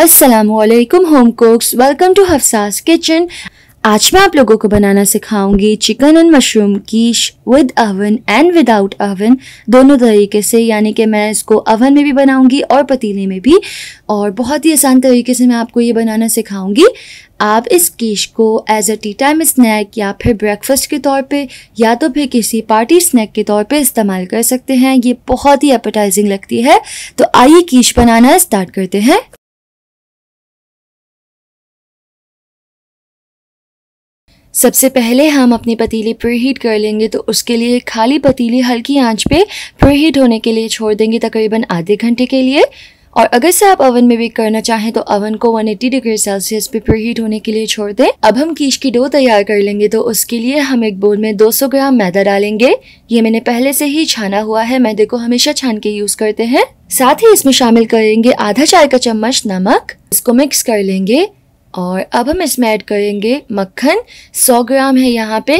अस्सलामुअलैकुम home cooks, welcome to Hafsa's kitchen. आज मैं आप लोगों को बनाना सिखाऊंगी chicken and mushroom quiche with oven and without oven, दोनों तरीके से, यानी कि मैं इसको अवन में भी बनाऊंगी और पतीले में भी। और बहुत ही आसान तरीके से मैं आपको ये बनाना सिखाऊंगी। आप इस कीश को as a tea time snack या फिर ब्रेकफास्ट के तौर पे या तो फिर किसी पार्टी स्नैक के तौर पे इस्तेमाल कर सकते हैं। ये बहुत ही एपेटाइजिंग लगती है। तो आइए कीश बनाना स्टार्ट करते हैं। सबसे पहले हम अपने पतीले प्रीहीट कर लेंगे, तो उसके लिए खाली पतीले हल्की आंच पे प्रीहीट होने के लिए छोड़ देंगे तकरीबन आधे घंटे के लिए। और अगर से आप ओवन में बेक करना चाहें तो ओवन को 180 डिग्री सेल्सियस पे प्रीहीट होने के लिए छोड़ दें। अब हम कीश की डो तैयार कर लेंगे, तो उसके लिए हम एक बोल में 200 ग्राम मैदा डालेंगे। ये मैंने पहले से ही छाना हुआ है, मैदे को हमेशा छान के यूज करते हैं। साथ ही इसमें शामिल करेंगे आधा चाय का चम्मच नमक, इसको मिक्स कर लेंगे। और अब हम इसमें ऐड करेंगे मक्खन, 100 ग्राम है यहाँ पे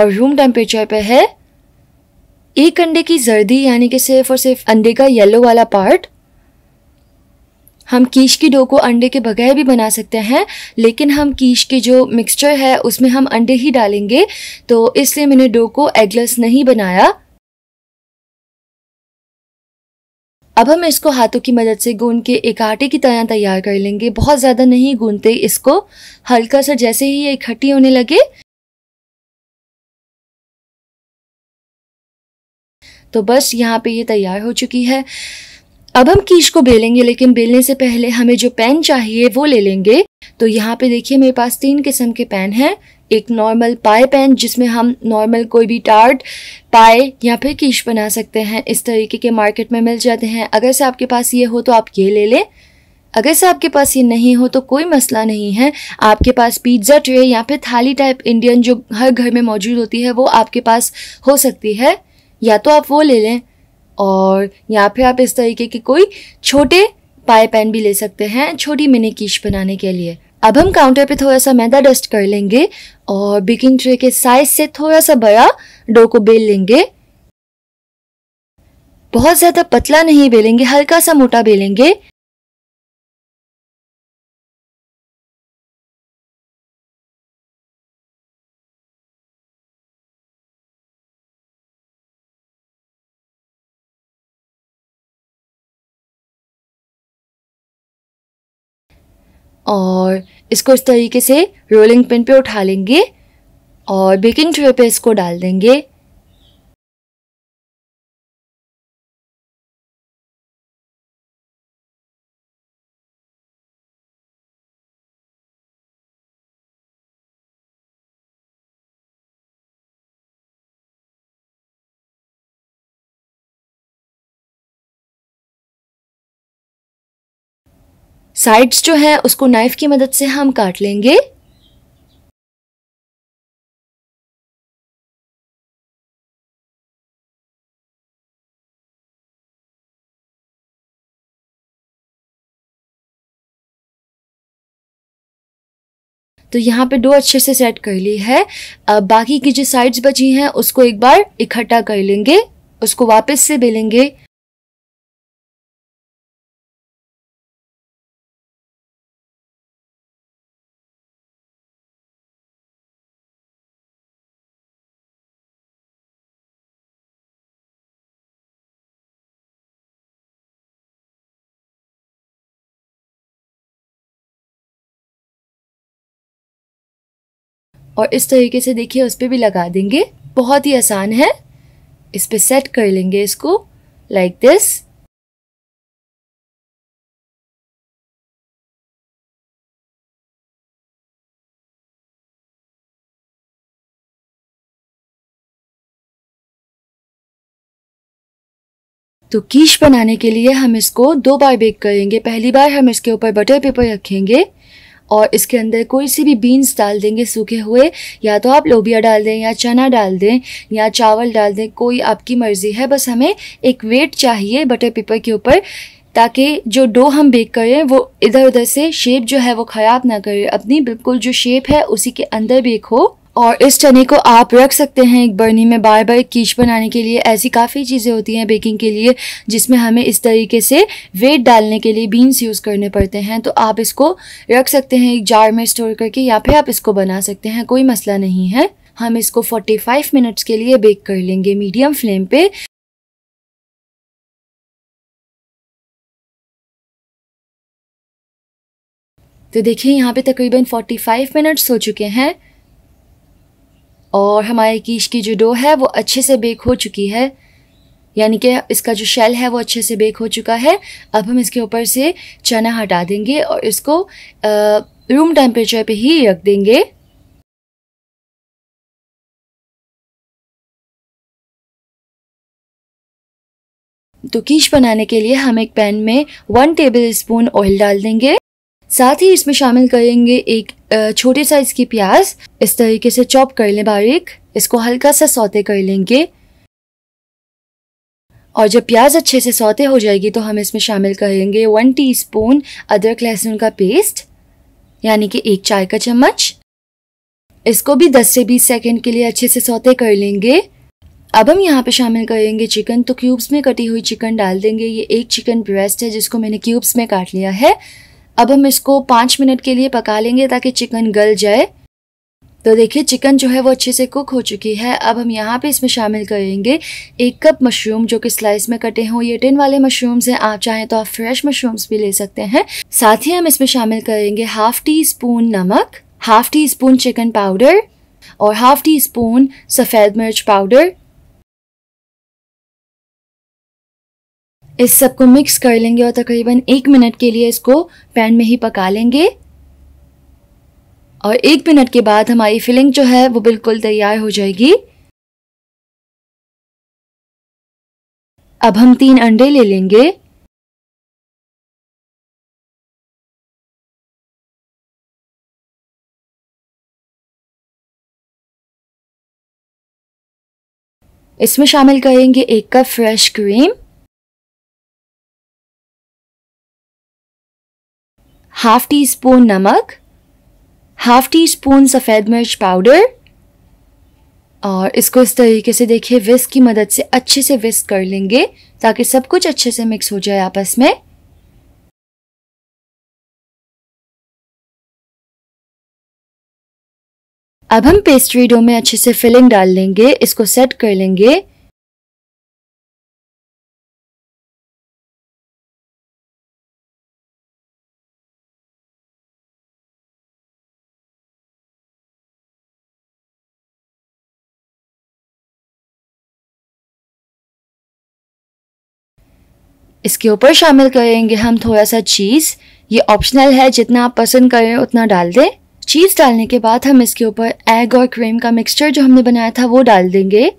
और रूम टेम्परेचर पे है। एक अंडे की जर्दी, यानी कि सिर्फ और सिर्फ अंडे का येलो वाला पार्ट। हम कीश की डो को अंडे के बगैर भी बना सकते हैं, लेकिन हम कीश के जो मिक्सचर है उसमें हम अंडे ही डालेंगे, तो इसलिए मैंने डो को एगलेस नहीं बनाया। अब हम इसको हाथों की मदद से गूंद के एक आटे की तरह तैयार कर लेंगे। बहुत ज़्यादा नहीं गूंदते इसको, हल्का सा जैसे ही ये इकट्ठी होने लगे तो बस यहाँ पे ये तैयार हो चुकी है। अब हम कीश को बेलेंगे, लेकिन बेलने से पहले हमें जो पैन चाहिए वो ले लेंगे। तो यहाँ पे देखिए मेरे पास 3 किस्म के पैन हैं। एक नॉर्मल पाए पैन, जिसमें हम नॉर्मल कोई भी टार्ट, पाए या फिर कीश बना सकते हैं। इस तरीके के मार्केट में मिल जाते हैं। अगर से आपके पास ये हो तो आप ये ले लें, अगर से आपके पास ये नहीं हो तो कोई मसला नहीं है। आपके पास पिज्ज़ा ट्रे या फिर थाली टाइप इंडियन जो हर घर में मौजूद होती है वो आपके पास हो सकती है, या तो आप वो ले लें। और या फिर आप इस तरीके के कोई छोटे पाए पैन भी ले सकते हैं छोटी मिनी कीश बनाने के लिए। अब हम काउंटर पे थोड़ा सा मैदा डस्ट कर लेंगे और बेकिंग ट्रे के साइज से थोड़ा सा बड़ा डो को बेल लेंगे। बहुत ज्यादा पतला नहीं बेलेंगे, हल्का सा मोटा बेलेंगे। और इसको इस तरीके से रोलिंग पिन पे उठा लेंगे और बेकिंग ट्रे पे इसको डाल देंगे। साइड्स जो है उसको नाइफ की मदद से हम काट लेंगे। तो यहाँ पे डो अच्छे से सेट कर ली है। अब बाकी की जो साइड्स बची हैं उसको एक बार इकट्ठा कर लेंगे, उसको वापस से बेलेंगे। और इस तरीके से देखिए उस पर भी लगा देंगे। बहुत ही आसान है, इस पर सेट कर लेंगे इसको लाइक दिस। तो कीश बनाने के लिए हम इसको 2 बार बेक करेंगे। पहली बार हम इसके ऊपर बटर पेपर रखेंगे और इसके अंदर कोई सी भी बीन्स डाल देंगे सूखे हुए, या तो आप लोबिया डाल दें या चना डाल दें या चावल डाल दें, कोई आपकी मर्ज़ी है। बस हमें एक वेट चाहिए बटर पेपर के ऊपर, ताकि जो डो हम बेक करें वो इधर उधर से शेप जो है वो ख़राब ना करे, अपनी बिल्कुल जो शेप है उसी के अंदर बेक हो। और इस चने को आप रख सकते हैं एक बर्नी में बार बार कीच बनाने के लिए। ऐसी काफ़ी चीज़ें होती हैं बेकिंग के लिए जिसमें हमें इस तरीके से वेट डालने के लिए बीन्स यूज़ करने पड़ते हैं, तो आप इसको रख सकते हैं एक जार में स्टोर करके, या फिर आप इसको बना सकते हैं, कोई मसला नहीं है। हम इसको 45 मिनट्स के लिए बेक कर लेंगे मीडियम फ्लेम पे। तो देखिए यहाँ पे तकरीबन 45 मिनट्स हो चुके हैं और हमारे कीश की जो डो है वो अच्छे से बेक हो चुकी है, यानी कि इसका जो शेल है वो अच्छे से बेक हो चुका है। अब हम इसके ऊपर से चना हटा देंगे और इसको रूम टेम्परेचर पे ही रख देंगे। तो कीश बनाने के लिए हम एक पैन में 1 टेबल स्पून ऑयल डाल देंगे, साथ ही इसमें शामिल करेंगे एक छोटे साइज की प्याज। इस तरीके से चॉप कर लें बारीक, इसको हल्का सा सौते कर लेंगे और जब प्याज अच्छे से सौते हो जाएगी तो हम इसमें शामिल करेंगे 1 टीस्पून अदरक लहसुन का पेस्ट, यानी कि 1 चाय का चम्मच। इसको भी 10 से 20 सेकंड के लिए अच्छे से सौते कर लेंगे। अब हम यहाँ पे शामिल करेंगे चिकन, तो क्यूब्स में कटी हुई चिकन डाल देंगे। ये एक चिकन ब्रेस्ट है जिसको मैंने क्यूब्स में काट लिया है। अब हम इसको 5 मिनट के लिए पका लेंगे ताकि चिकन गल जाए। तो देखिए चिकन जो है वो अच्छे से कुक हो चुकी है। अब हम यहाँ पे इसमें शामिल करेंगे 1 कप मशरूम जो कि स्लाइस में कटे हों। ये टिन वाले मशरूम्स हैं, आप चाहें तो आप फ्रेश मशरूम्स भी ले सकते हैं। साथ ही हम इसमें शामिल करेंगे 1/2 टीस्पून नमक, 1/2 टीस्पून चिकन पाउडर और 1/2 टीस्पून सफ़ेद मिर्च पाउडर। इस सबको मिक्स कर लेंगे और तकरीबन 1 मिनट के लिए इसको पैन में ही पका लेंगे और 1 मिनट के बाद हमारी फिलिंग जो है वो बिल्कुल तैयार हो जाएगी। अब हम 3 अंडे ले लेंगे। इसमें शामिल करेंगे 1 कप फ्रेश क्रीम, 1/2 टीस्पून नमक, 1/2 टीस्पून सफ़ेद मिर्च पाउडर और इसको इस तरीके से देखिए विस्क की मदद से अच्छे से विस्क कर लेंगे ताकि सब कुछ अच्छे से मिक्स हो जाए आपस में। अब हम पेस्ट्री डो में अच्छे से फिलिंग डाल लेंगे, इसको सेट कर लेंगे। इसके ऊपर शामिल करेंगे हम थोड़ा सा चीज़, ये ऑप्शनल है, जितना आप पसंद करें उतना डाल दें। चीज़ डालने के बाद हम इसके ऊपर एग और क्रीम का मिक्सचर जो हमने बनाया था वो डाल देंगे।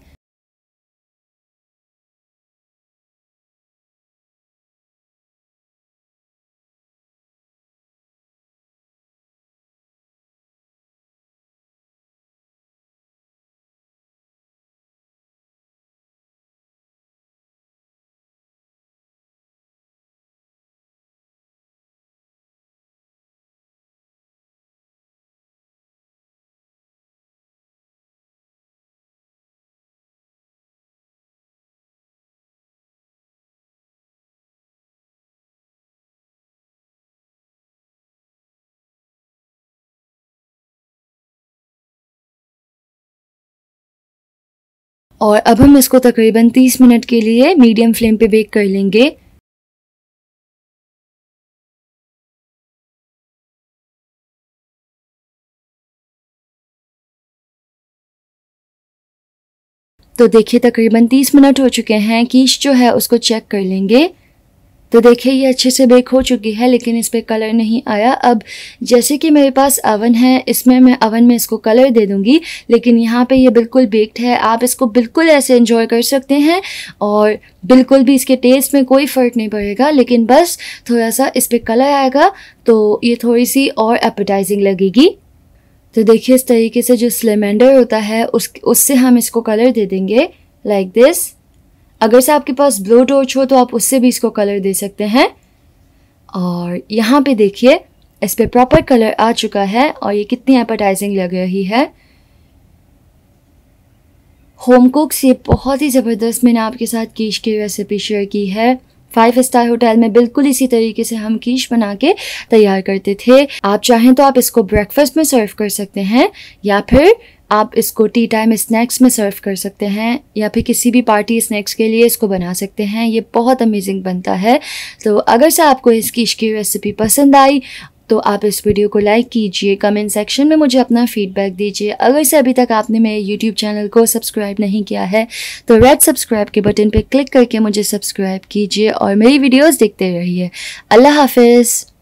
और अब हम इसको तकरीबन 30 मिनट के लिए मीडियम फ्लेम पे बेक कर लेंगे। तो देखिए तकरीबन 30 मिनट हो चुके हैं। कीश जो है उसको चेक कर लेंगे। तो देखिए ये अच्छे से बेक हो चुकी है लेकिन इस पर कलर नहीं आया। अब जैसे कि मेरे पास अवन है, इसमें मैं अवन में इसको कलर दे दूंगी, लेकिन यहाँ पे ये बिल्कुल बेक्ड है। आप इसको बिल्कुल ऐसे एंजॉय कर सकते हैं और बिल्कुल भी इसके टेस्ट में कोई फ़र्क नहीं पड़ेगा, लेकिन बस थोड़ा सा इस पर कलर आएगा तो ये थोड़ी सी और एपेटाइजिंग लगेगी। तो देखिए इस तरीके से जो स्लेमेंडर होता है उससे हम इसको कलर दे देंगे लाइक दिस। अगर से आपके पास ब्लो टॉर्च हो तो आप उससे भी इसको कलर दे सकते हैं। और यहाँ पे देखिए इस पर प्रॉपर कलर आ चुका है और ये कितनी एपेटाइजिंग लग रही है। होम कुक से बहुत ही ज़बरदस्त मैंने आपके साथ कीश की रेसिपी शेयर की है। 5 स्टार होटल में बिल्कुल इसी तरीके से हम कीश बना के तैयार करते थे। आप चाहें तो आप इसको ब्रेकफास्ट में सर्व कर सकते हैं या फिर आप इसको टी टाइम स्नैक्स में सर्व कर सकते हैं या फिर किसी भी पार्टी स्नैक्स के लिए इसको बना सकते हैं। ये बहुत अमेजिंग बनता है। तो अगर से आपको इस कीश की रेसिपी पसंद आई तो आप इस वीडियो को लाइक कीजिए, कमेंट सेक्शन में मुझे अपना फीडबैक दीजिए। अगर से अभी तक आपने मेरे यूट्यूब चैनल को सब्सक्राइब नहीं किया है तो रेड सब्सक्राइब के बटन पर क्लिक करके मुझे सब्सक्राइब कीजिए और मेरी वीडियोस देखते रहिए। अल्लाह हाफिज़।